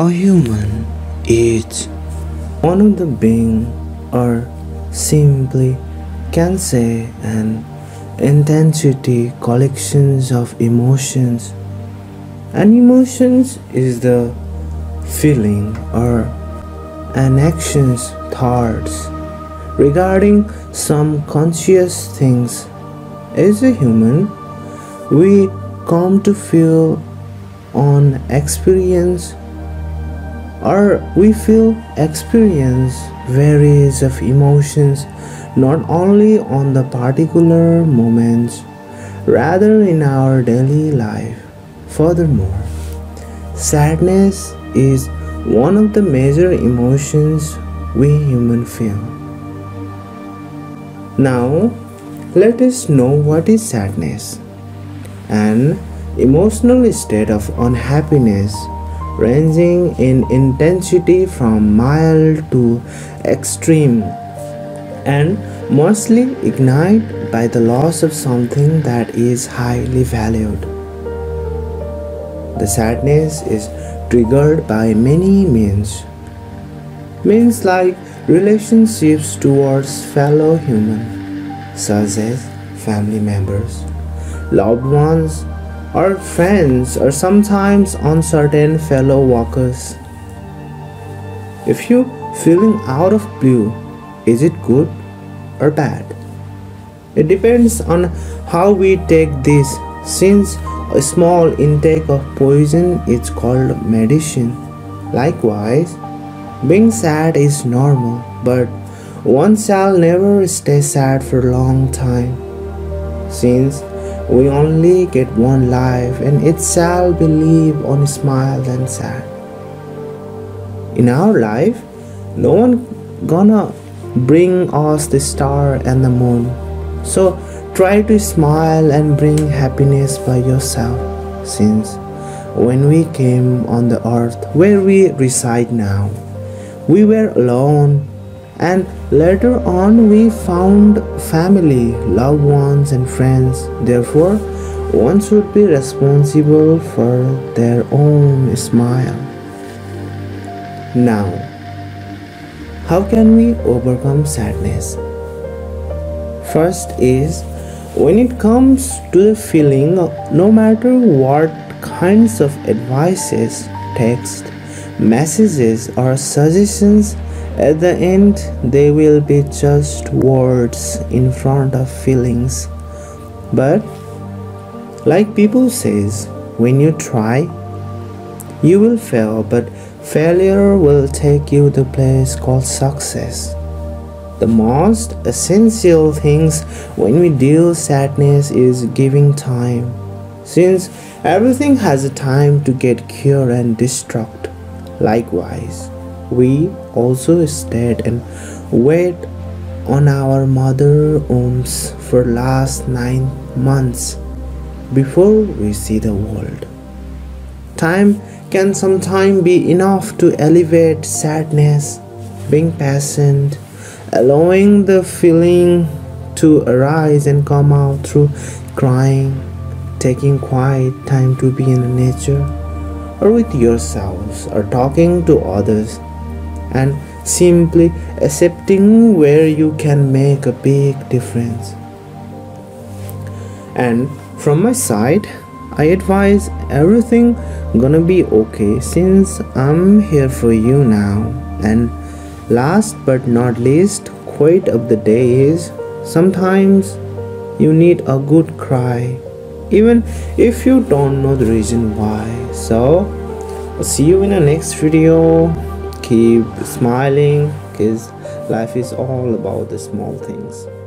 A human is one of the beings or simply can say an intensity collections of emotions. And emotions is the feeling or an actions thoughts regarding some conscious things. As a human, we come to feel on experience, or we feel experience varies of emotions, not only on the particular moments, rather in our daily life. Furthermore, sadness is one of the major emotions we human feel. Now, let us know what is sadness. An emotional state of unhappiness ranging in intensity from mild to extreme, and mostly ignited by the loss of something that is highly valued. The sadness is triggered by many means like relationships towards fellow humans, such as family members, loved ones, or friends, or sometimes uncertain fellow walkers. If you feeling out of blue, is it good or bad? It depends on how we take this, since a small intake of poison is called medicine. Likewise, being sad is normal, but one shall never stay sad for a long time, since we only get one life, and it shall be lived on a smile than sad. In our life, no one gonna bring us the star and the moon, so try to smile and bring happiness by yourself, since when we came on the earth where we reside now, we were alone, and later on we found family, loved ones and friends. Therefore, one should be responsible for their own smile. Now, how can we overcome sadness? First is, when it comes to the feeling, no matter what kinds of advices, texts, messages or suggestions, at the end, they will be just words in front of feelings. But, like people says, when you try, you will fail, but failure will take you to place called success. The most essential things when we deal with sadness is giving time, since everything has a time to get cured and destruct. Likewise, we also stayed and wait on our mother wombs for last 9 months before we see the world. Time can sometimes be enough to alleviate sadness. Being patient, allowing the feeling to arise and come out through crying, taking quiet time to be in nature or with yourselves, or talking to others, and simply accepting where you can make a big difference. And from my side, I advise everything gonna be okay, since I'm here for you now. And last but not least, quote of the day is, sometimes you need a good cry, even if you don't know the reason why. So, I'll see you in the next video. Keep smiling, because life is all about the small things.